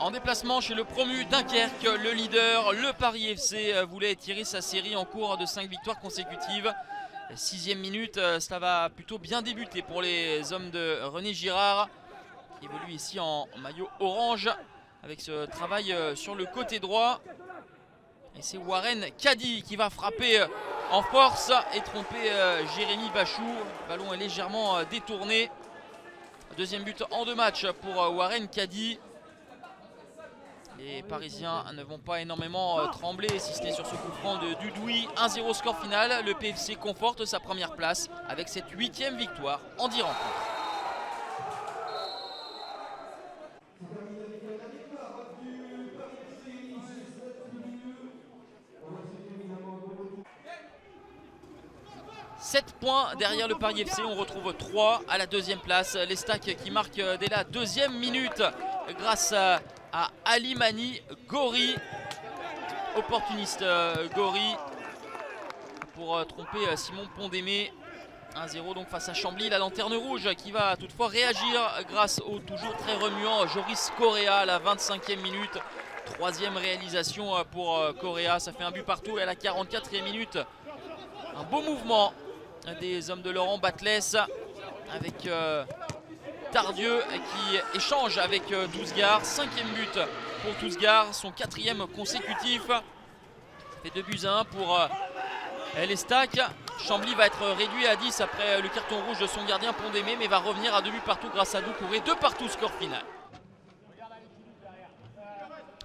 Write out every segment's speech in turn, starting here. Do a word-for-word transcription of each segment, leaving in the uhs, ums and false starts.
En déplacement chez le promu Dunkerque, le leader, le Paris F C, voulait étirer sa série en cours de cinq victoires consécutives. Sixième minute, cela va plutôt bien débuter pour les hommes de René Girard, qui évolue ici en maillot orange avec ce travail sur le côté droit. Et c'est Warren Caddy qui va frapper en force et tromper Jérémy Bachou. Le ballon est légèrement détourné. Deuxième but en deux matchs pour Warren Caddy. Les Parisiens ne vont pas énormément trembler si c'était sur ce coup franc de Dudouis. un zéro score final. Le P F C conforte sa première place avec cette huitième victoire en dix rencontres. sept points derrière le Paris F C, on retrouve trois à la deuxième place. Les Stacks qui marquent dès la deuxième minute grâce à Ali Mani Gori. Opportuniste Gori pour tromper Simon Pondémé. un zéro donc face à Chambly, la lanterne rouge qui va toutefois réagir grâce au toujours très remuant Joris Correa à la vingt-cinquième minute. Troisième réalisation pour Correa, ça fait un but partout. Et à la quarante-quatrième minute, un beau mouvement des hommes de Laurent Batles avec euh, Tardieu qui échange avec euh, Touzghar. Cinquième but pour Touzghar, son quatrième consécutif. Ça fait deux buts à un pour euh, les Stacks. Chambly va être réduit à dix après le carton rouge de son gardien Pondémé, mais va revenir à deux buts partout grâce à Doucoure. Et deux partout score final.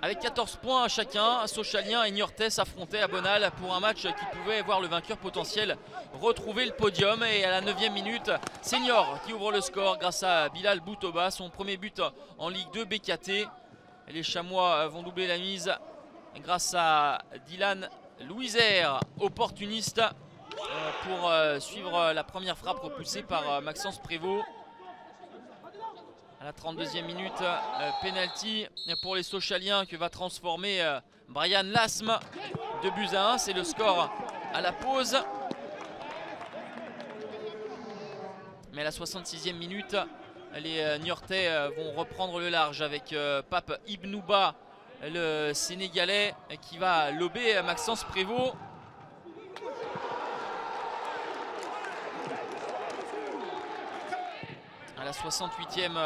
Avec quatorze points chacun, Sochaliens et Niortais s'affrontaient à Bonal pour un match qui pouvait voir le vainqueur potentiel retrouver le podium. Et à la neuvième minute, Senior qui ouvre le score grâce à Bilal Boutobas, son premier but en Ligue deux B K T. Les Chamois vont doubler la mise grâce à Dylan Louiserre, opportuniste, pour suivre la première frappe repoussée par Maxence Prévost. À la trente-deuxième minute, euh, penalty pour les Sochaliens que va transformer euh, Brian Lasme. deux buts à un, c'est le score à la pause. Mais à la soixante-sixième minute, les euh, Niortais euh, vont reprendre le large avec euh, Pape Ibnouba, le Sénégalais, qui va lober Maxence Prévost. À la soixante-huitième,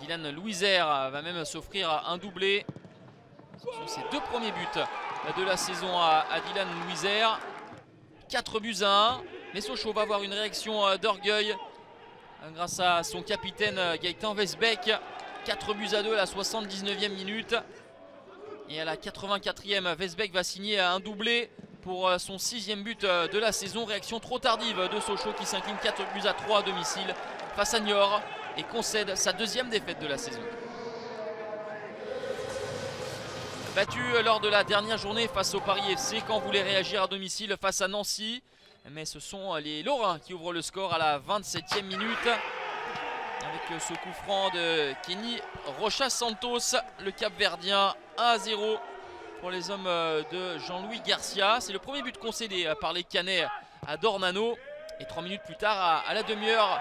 Dylan Louiserre va même s'offrir un doublé. Ce sont ses deux premiers buts de la saison à Dylan Louiserre. quatre buts à un. Mais Sochaux va avoir une réaction d'orgueil grâce à son capitaine Gaetan Weissbeck. quatre buts à deux à la soixante-dix-neuvième minute. Et à la quatre-vingt-quatrième, Weissbeck va signer un doublé pour son sixième but de la saison. Réaction trop tardive de Sochaux qui s'incline quatre buts à trois à domicile face à Niort et concède sa deuxième défaite de la saison. Battu lors de la dernière journée face au Paris F C, quand voulait réagir à domicile face à Nancy. Mais ce sont les Lorrains qui ouvrent le score à la vingt-septième minute avec ce coup franc de Kenny Rocha Santos, le Cap-Verdien. Un à zéro pour les hommes de Jean-Louis Garcia. C'est le premier but concédé par les Canets à Dornano. Et trois minutes plus tard, à la demi-heure,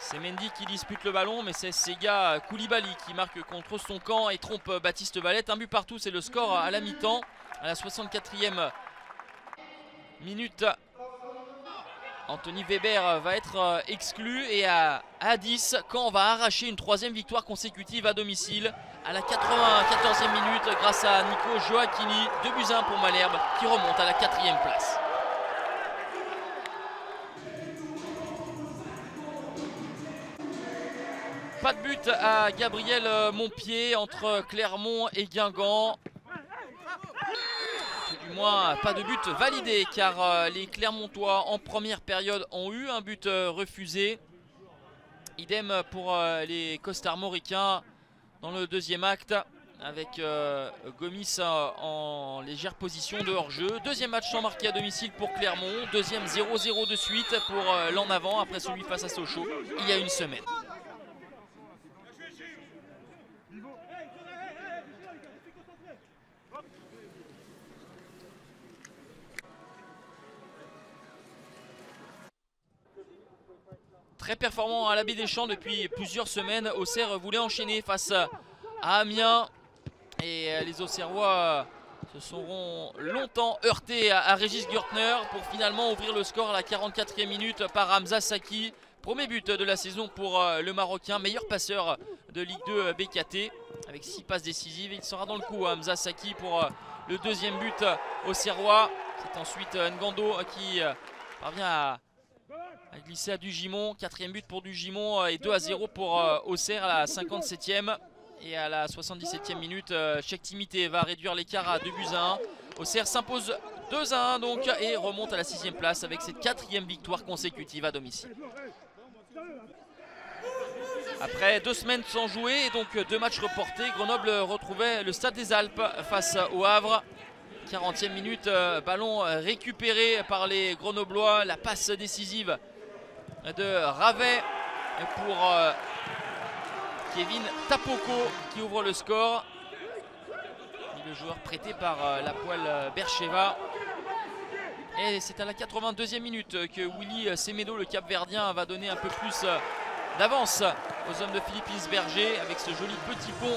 c'est Mendy qui dispute le ballon, mais c'est Sega Koulibaly qui marque contre son camp et trompe Baptiste Valette. Un but partout, c'est le score à la mi-temps. À la soixante-quatrième minute, Anthony Weber va être exclu. Et à, à dix, Caen va arracher une troisième victoire consécutive à domicile. À la quatre-vingt-quatorzième minute, grâce à Nico Joachini, deux buts à un pour Malherbe qui remonte à la quatrième place. Pas de but à Gabriel Montpied entre Clermont et Guingamp. Du moins, pas de but validé car les Clermontois en première période ont eu un but refusé. Idem pour les Costarmoricains dans le deuxième acte avec Gomis en légère position de hors-jeu. Deuxième match sans marquer à domicile pour Clermont. Deuxième zéro zéro de suite pour l'en avant après celui face à Sochaux il y a une semaine. Très performant à la Baie des Champs depuis plusieurs semaines, Auxerre voulait enchaîner face à Amiens. Et les Auxerrois se seront longtemps heurtés à Régis Gürtner pour finalement ouvrir le score à la quarante-quatrième minute par Hamza Sakhi. Premier but de la saison pour le Marocain, meilleur passeur de Ligue deux B K T avec six passes décisives. Il sera dans le coup, Hamza Sakhi, pour le deuxième but auxerrois. C'est ensuite Ngando qui parvient à glisser à Dugimon. Quatrième but pour Dugimon et deux à zéro pour Auxerre à la cinquante-septième. Et à la soixante-dix-septième minute, Chektimité va réduire l'écart à deux buts à un. Auxerre s'impose deux à un donc et remonte à la sixième place avec cette quatrième victoire consécutive à domicile. Après deux semaines sans jouer et donc deux matchs reportés, Grenoble retrouvait le Stade des Alpes face au Havre. quarantième minute, ballon récupéré par les Grenoblois. La passe décisive de Ravet pour Kevin Tapoko qui ouvre le score. Le joueur prêté par la poêle Bercheva. Et c'est à la quatre-vingt-deuxième minute que Willy Semedo, le Cap-Verdien, va donner un peu plus d'avance aux hommes de Philippe Isberger avec ce joli petit pont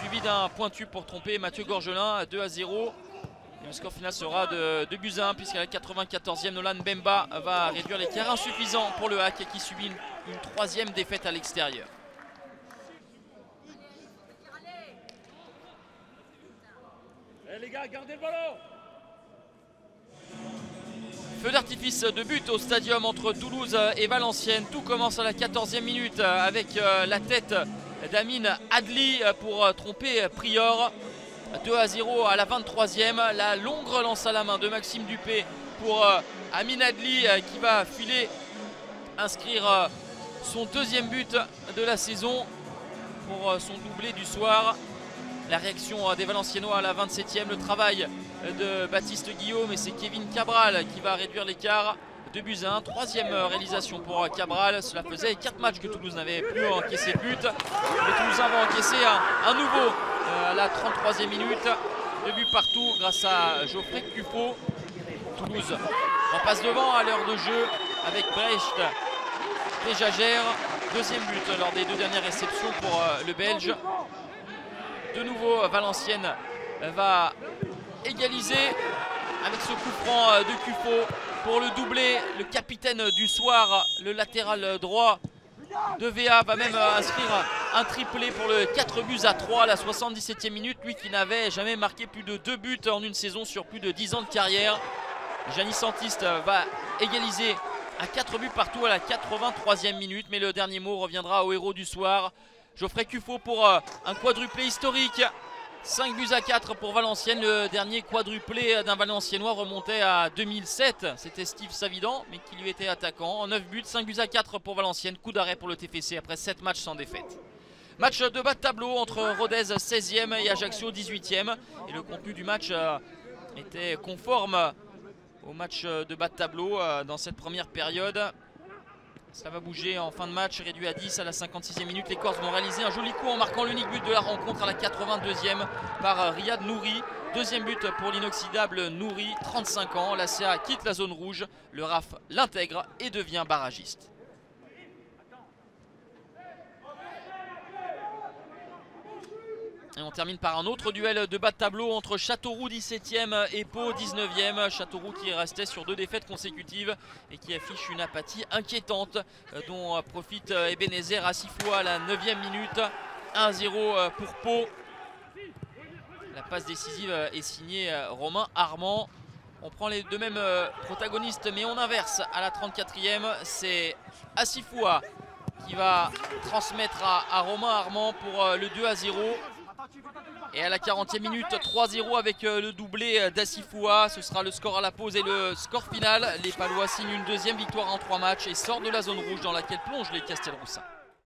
suivi d'un pointu pour tromper Mathieu Gorgelin, deux à zéro. Et le score final sera de deux buts à un puisqu'à la quatre-vingt-quatorzième, Nolan Bemba va réduire l'écart insuffisant pour le Hack qui subit une, une troisième défaite à l'extérieur. Eh les gars, gardez le ballon. Feu d'artifice de but au stadium entre Toulouse et Valenciennes. Tout commence à la quatorzième minute avec la tête d'Amin Adli pour tromper Prior. deux à zéro à la vingt-troisième. La longue relance à la main de Maxime Dupé pour Amin Adli qui va filer, inscrire son deuxième but de la saison pour son doublé du soir. La réaction des Valenciennois à la vingt-septième, le travail de Baptiste Guillaume et c'est Kevin Cabral qui va réduire l'écart. deux buts à un, troisième réalisation pour Cabral. Cela faisait quatre matchs que Toulouse n'avait plus encaissé de but. Les Toulousains vont encaisser un, un nouveau à la trente-troisième minute. Deux buts partout grâce à Joffrey Cuffaut. Toulouse en passe devant à l'heure de jeu avec Brecht et Jagère. Deuxième but lors des deux dernières réceptions pour le Belge. De nouveau, Valenciennes va égaliser avec ce coup franc de Cuffaut pour le doubler. Le capitaine du soir, le latéral droit de V A, va même inscrire un triplé pour le quatre buts à trois à la soixante-dix-septième minute. Lui qui n'avait jamais marqué plus de deux buts en une saison sur plus de dix ans de carrière. Gianni Santiste va égaliser à quatre buts partout à la quatre-vingt-troisième minute. Mais le dernier mot reviendra au héros du soir. Geoffrey Cuffaut pour un quadruplé historique, cinq buts à quatre pour Valenciennes. Le dernier quadruplé d'un Valenciennois remontait à deux mille sept, c'était Steve Savidan mais qui lui était attaquant. En neuf buts, cinq buts à quatre pour Valenciennes, coup d'arrêt pour le T F C après sept matchs sans défaite. Match de bas de tableau entre Rodez seizième et Ajaccio dix-huitième et le contenu du match était conforme au match de bas de tableau dans cette première période. Ça va bouger en fin de match, réduit à dix à la cinquante-sixième minute. Les Corses vont réaliser un joli coup en marquant l'unique but de la rencontre à la quatre-vingt-deuxième par Riad Nouri. Deuxième but pour l'inoxydable Nouri, trente-cinq ans. La C A quitte la zone rouge, le R A F l'intègre et devient barragiste. Et on termine par un autre duel de bas de tableau entre Châteauroux dix-septième et Pau dix-neuvième. Châteauroux qui restait sur deux défaites consécutives et qui affiche une apathie inquiétante dont profite Ebenezer Assifuah à la neuvième minute. un à zéro pour Pau. La passe décisive est signée Romain Armand. On prend les deux mêmes protagonistes mais on inverse à la trente-quatrième. C'est Assifuah qui va transmettre à, à Romain Armand pour le deux à zéro. Et à la quarantième minute, trois à zéro avec le doublé d'Assifuah. Ce sera le score à la pause et le score final. Les Palois signent une deuxième victoire en trois matchs et sortent de la zone rouge dans laquelle plongent les Castelroussins.